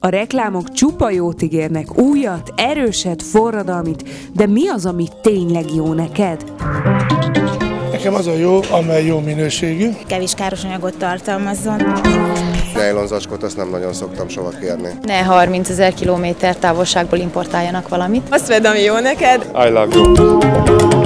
A reklámok csupa jót ígérnek, újat, erőset, forradalmit, de mi az, ami tényleg jó neked? Nekem az a jó, amely jó minőségű. Kevés káros anyagot tartalmazzon. Nylon zacskót azt nem nagyon szoktam soha kérni. Ne 30 000 kilométer távolságból importáljanak valamit. Azt vedd, ami jó neked. I love you.